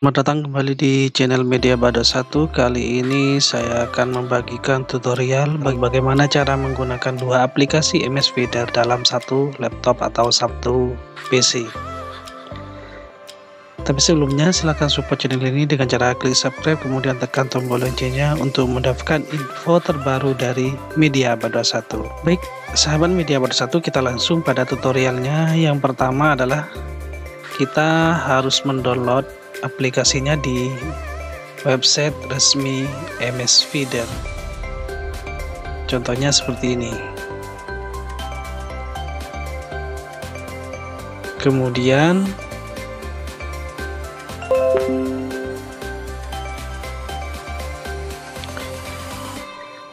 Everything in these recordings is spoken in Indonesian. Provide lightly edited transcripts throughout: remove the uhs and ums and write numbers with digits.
Selamat datang kembali di channel media Bada satu. Kali ini saya akan membagikan tutorial bagaimana cara menggunakan dua aplikasi EMIS Feeder dalam satu laptop atau satu PC. Tapi sebelumnya silahkan support channel ini dengan cara klik subscribe kemudian tekan tombol loncengnya untuk mendapatkan info terbaru dari media Bada satu. Baik sahabat media Bada satu, kita langsung pada tutorialnya. Yang pertama adalah kita harus mendownload aplikasinya di website resmi EMIS Feeder. Contohnya seperti ini. Kemudian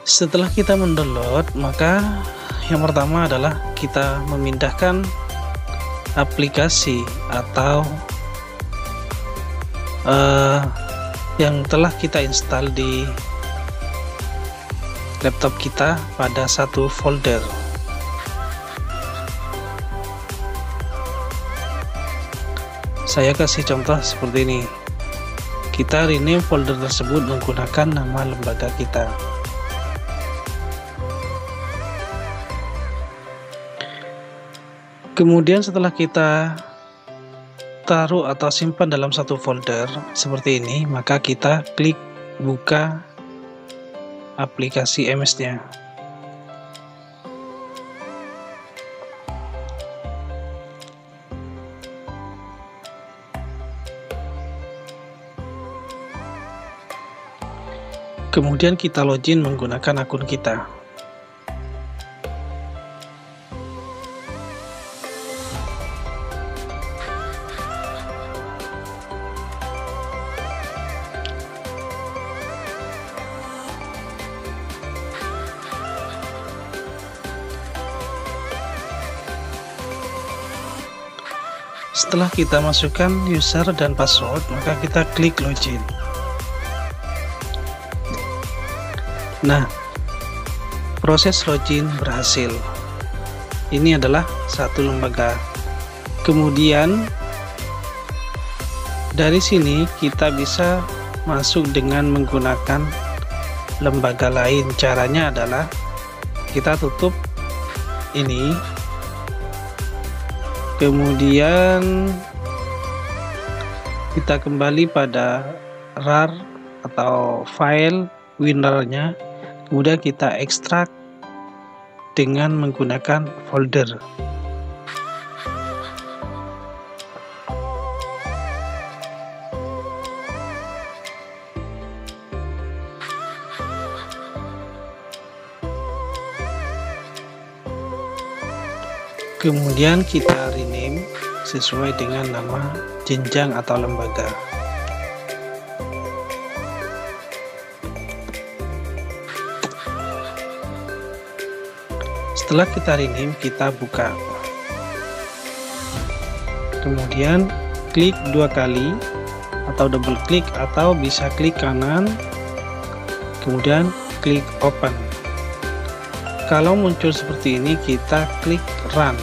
setelah kita mendownload, maka yang pertama adalah kita memindahkan aplikasi atau yang telah kita install di laptop kita pada satu folder. Saya kasih contoh seperti ini. Kita rename folder tersebut menggunakan nama lembaga kita. Kemudian setelah kita taruh atau simpan dalam satu folder seperti ini, maka kita klik buka aplikasi EMIS-nya. Kemudian kita login menggunakan akun kita. Setelah kita masukkan user dan password, maka kita klik login. Nah, proses login berhasil. Ini adalah satu lembaga. Kemudian dari sini kita bisa masuk dengan menggunakan lembaga lain. Caranya adalah kita tutup ini. Kemudian kita kembali pada rar atau file winrarnya, kemudian kita ekstrak dengan menggunakan folder. Kemudian kita rename sesuai dengan nama jenjang atau lembaga. Setelah kita rename, kita buka. Kemudian klik dua kali atau double klik, atau bisa klik kanan kemudian klik open. Kalau muncul seperti ini, kita klik run.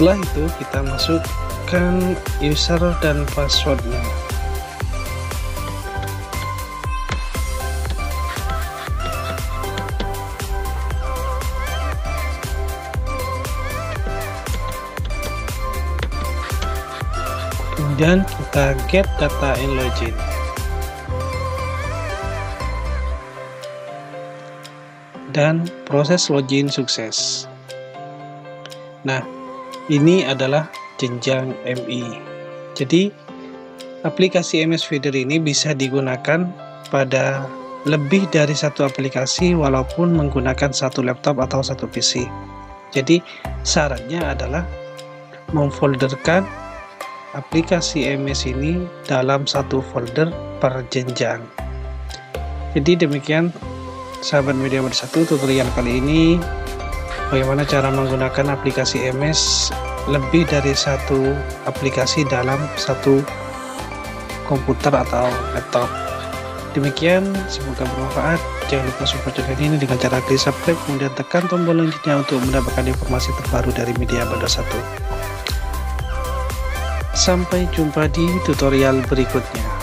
Nah, setelah itu kita masukkan user dan passwordnya. Dan kita get data and login. Dan proses login sukses. Nah, ini adalah jenjang MI. Jadi, aplikasi EMIS Feeder ini bisa digunakan pada lebih dari satu aplikasi walaupun menggunakan satu laptop atau satu PC. Jadi, syaratnya adalah memfolderkan aplikasi EMIS ini dalam satu folder per jenjang. Jadi demikian sahabat media Bada satu tutorial kali ini, bagaimana cara menggunakan aplikasi EMIS lebih dari satu aplikasi dalam satu komputer atau laptop. Demikian, semoga bermanfaat. Jangan lupa support channel ini dengan cara klik subscribe, kemudian tekan tombol loncengnya untuk mendapatkan informasi terbaru dari media Bada satu. Sampai jumpa di tutorial berikutnya.